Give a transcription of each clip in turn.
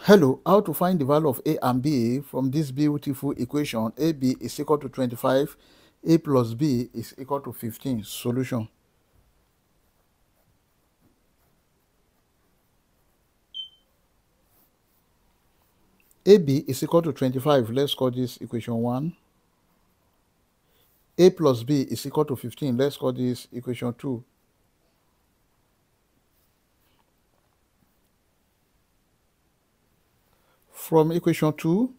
Hello, how to find the value of A and B from this beautiful equation, AB is equal to 25, A plus B is equal to 15. Solution. AB is equal to 25. Let's call this equation 1. A plus B is equal to 15. Let's call this equation 2. From equation 2,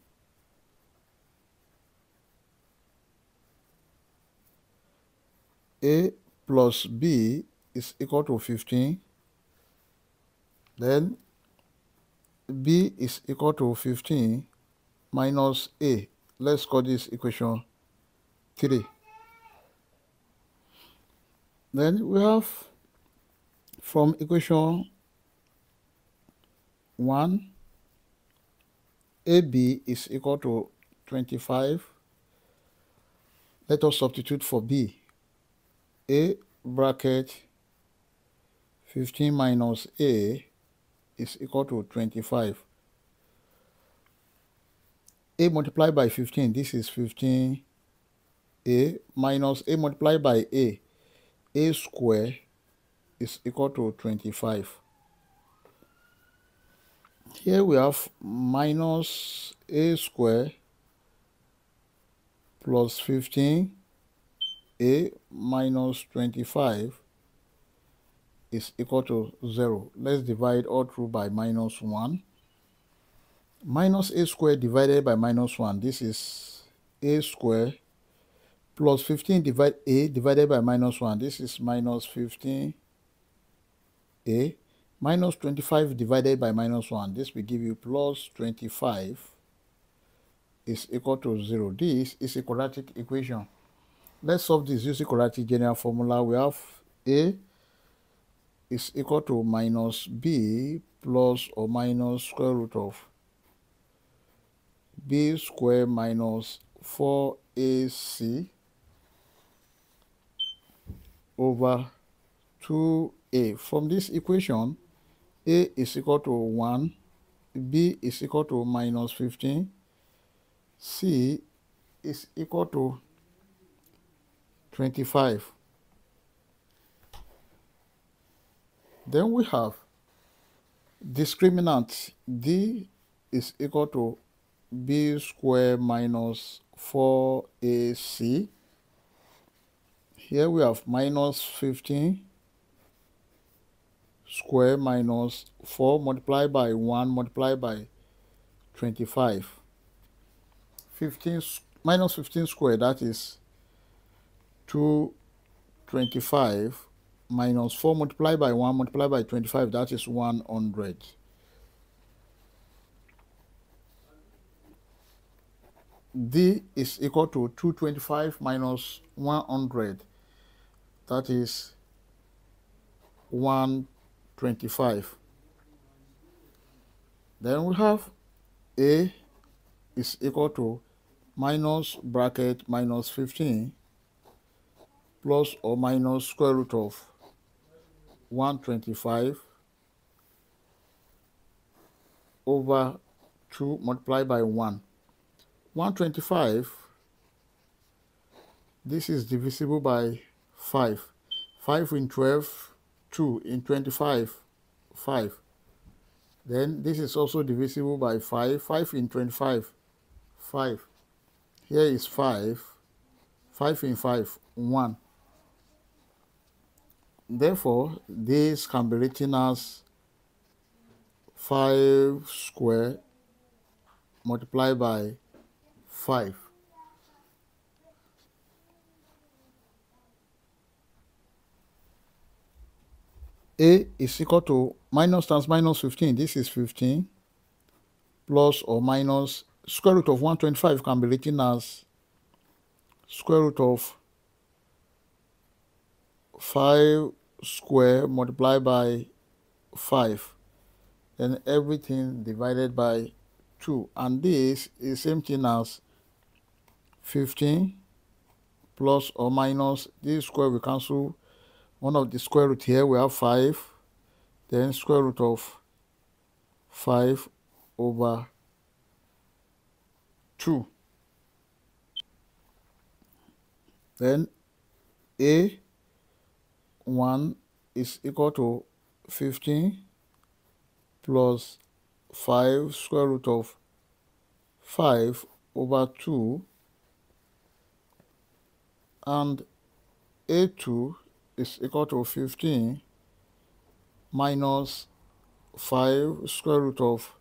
A plus B is equal to 15. Then B is equal to 15 minus A. Let's call this equation 3. Then we have from equation 1, AB is equal to 25. Let us substitute for B. A bracket 15 minus A is equal to 25. A multiplied by 15, this is 15A minus A multiplied by A square is equal to 25. Here we have minus A square plus 15A minus 25 is equal to 0. Let's divide all through by minus 1. Minus A square divided by minus 1. This is A square plus 15A divided by minus 1. This is minus 15A. Minus 25 divided by minus 1. This will give you plus 25 is equal to 0. This is a quadratic equation. Let's solve this using quadratic general formula. We have A is equal to minus B plus or minus square root of B square minus 4AC over 2A. From this equation, A is equal to 1, B is equal to minus 15, C is equal to 25. Then we have discriminant. D is equal to B square minus 4AC. Here we have minus 15 square minus 4 multiplied by 1 multiplied by 25. 15 minus 15 square, that is 225 minus 4 multiplied by 1 multiplied by 25, that is 100. D is equal to 225 minus 100, that is 125. Then we have A is equal to minus bracket minus 15 plus or minus square root of 125 over 2 multiplied by 1. 125, this is divisible by 5. 5 in 12, 2 in 25, 5. Then this is also divisible by 5. 5 in 25, 5. Here is 5. 5 in 5, 1. Therefore, this can be written as 5 square multiplied by 5. A is equal to minus times minus 15, this is 15, plus or minus square root of 125 can be written as square root of 5 square multiplied by 5, then everything divided by 2, and this is same thing as 15 plus or minus this square, we cancel one of the square root here, we have 5, then square root of 5 over 2. Then A1 is equal to 15 plus 5 square root of 5 over 2, and A2 is equal to 15 minus 5 square root of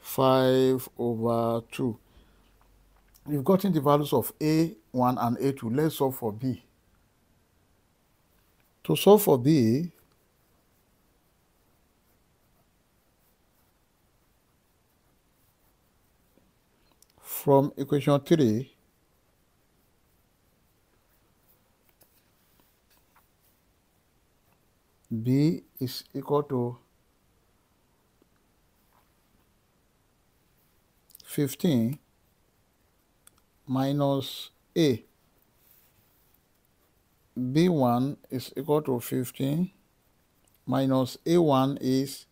5 over 2. We've gotten the values of A1 and A2. Let's solve for B. To solve for B, from equation 3, B is equal to 15 minus A. B1 is equal to 15 minus A1 is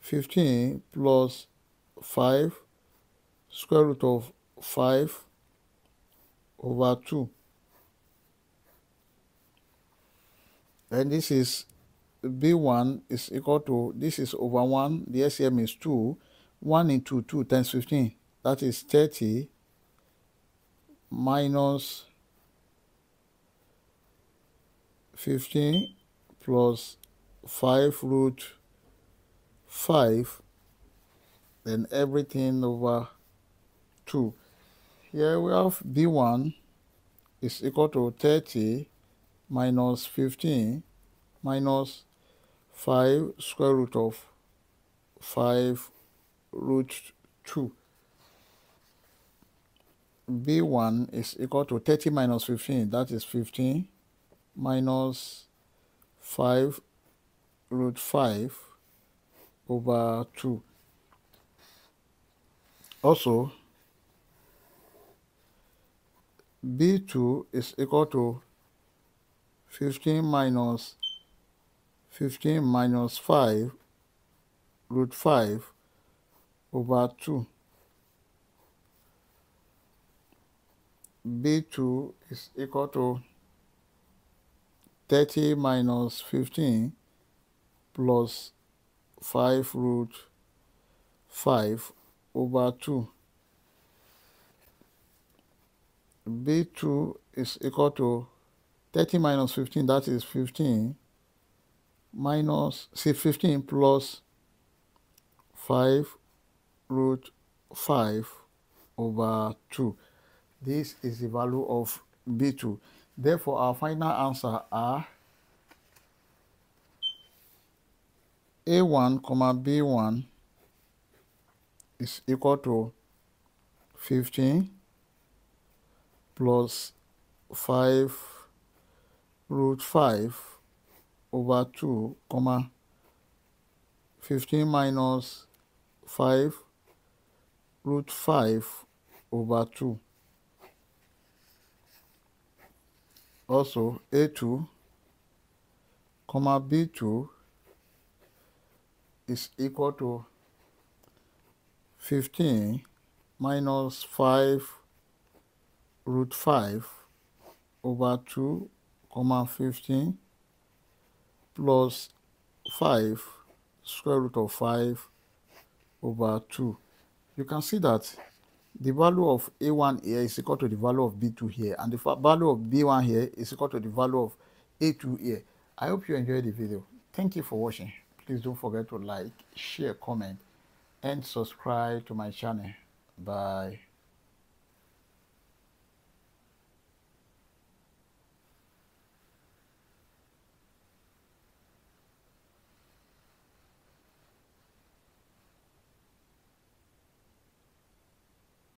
15 plus 5 square root of 5 over 2. Then this is B1 is equal to, this is over 1, the LCM is 2, 1 into 2 times 15, that is 30 minus 15 plus 5 root 5, then everything over 2. Here we have B1 is equal to 30 minus 15 minus 5 square root of 5 root 2. B1 is equal to 30 minus 15, that is 15 minus 5 root 5 over 2. Also, B2 is equal to 15 minus 5 root 5 over 2. B2 is equal to 30 minus 15 plus 5 root 5 over 2. B2 is equal to 30 minus 15, that is 15 minus, see, 15 plus 5 root 5 over 2. This is the value of B2. Therefore, our final answer are A1, B1 is equal to 15 plus 5 root 5 over 2, 15 minus 5 root 5 over 2. Also, A2, B2 is equal to 15 minus 5 root 5 over 2, 15 plus 5 square root of 5 over 2. You can see that the value of A1 here is equal to the value of B2 here, and the value of B1 here is equal to the value of A2 here. I hope you enjoyed the video. Thank you for watching. Please don't forget to like, share, comment, and subscribe to my channel. Bye.